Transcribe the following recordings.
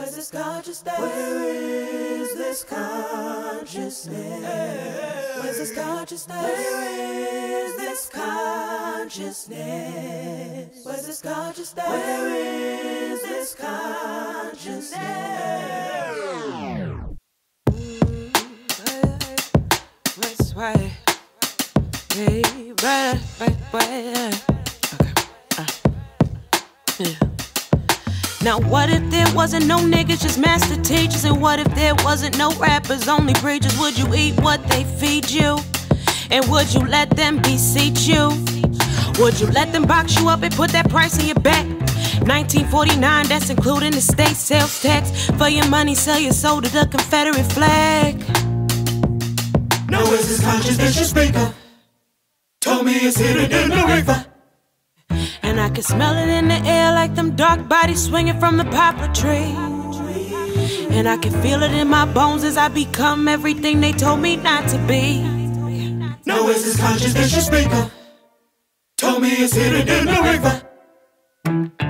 Where's this consciousness? Where is this consciousness? Where's this consciousness? Where is this consciousness? Where's this consciousness? Where is this consciousness? Let's wait. Hey, brother, wait. Okay. Yeah. Now what if there wasn't no niggas, just master teachers? And what if there wasn't no rappers, only preachers? Would you eat what they feed you? And would you let them beseech you? Would you let them box you up and put that price on your back? $19.49, that's including the state sales tax. For your money, sell your soul to the Confederate flag. Now is this consciousness your speaker? Told me it's hidden in the reefer. And I can smell it in the air like them dark bodies swinging from the poplar tree. And I can feel it in my bones as I become everything they told me not to be. Now is this consciousness your speaker? Told me it's hidden in the river.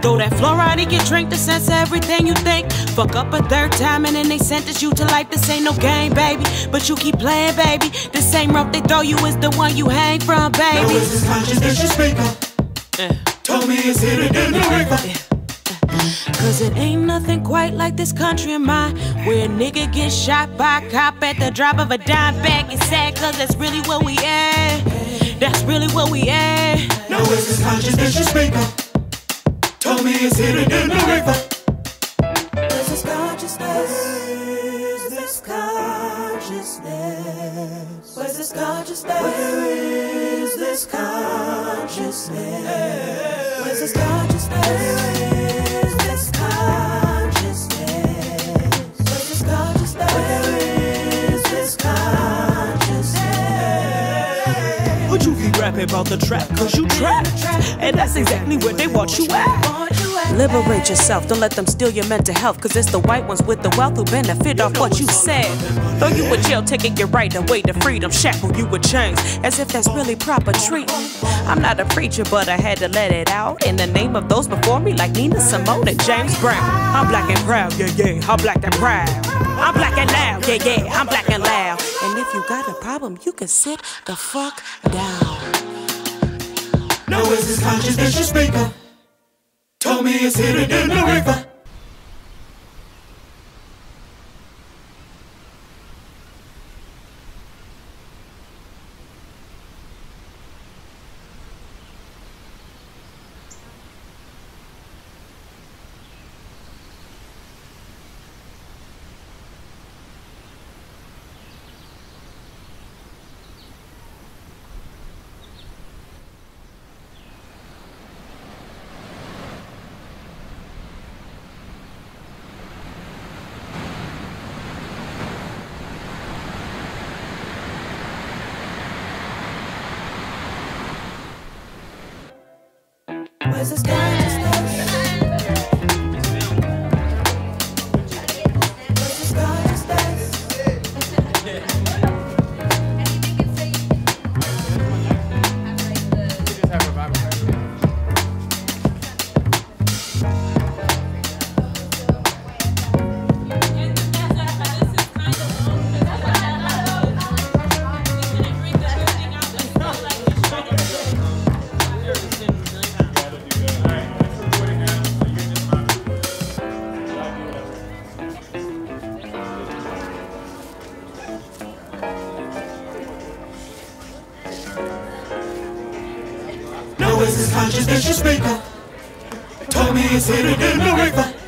Throw that fluoridic drink to censor everything you think. Fuck up a third time and then they sentence you to life. This ain't no game, baby, but you keep playing, baby. The same rope they throw you is the one you hang from, baby. Now is this consciousness your speaker? Told me it's hidden in the river. Cause it ain't nothing quite like this country of mine, where a nigga gets shot by a cop at the drop of a dime bag. It's sad cause that's really what we at. That's really what we at. Now is this consciousness your speaker? Told me it's hidden in the river. Is this consciousness? Is this consciousness? Where's this consciousness? Where is this consciousness? Where's this consciousness? Where is this consciousness? Where's this consciousness? Where is this consciousness? Would you be rapping about the trap? Cause you trapped, and that's exactly where they want you at. Liberate yourself, don't let them steal your mental health. Cause it's the white ones with the wealth who benefit off what you said. Throw you in jail, taking your right away to freedom. Shackle you with chains, as if that's really proper treatment. I'm not a preacher, but I had to let it out in the name of those before me, like Nina Simone and James Brown. I'm black and proud, yeah, yeah, I'm black and proud. I'm black and loud, yeah, yeah, I'm black and loud. And if you got a problem, you can sit the fuck down. Now is this consciousness your speaker? Told me it's hidden in the river. Where's this consciousness? Where's this consciousness? Now is this consciousness your speaker? Told me it's hidden in the river.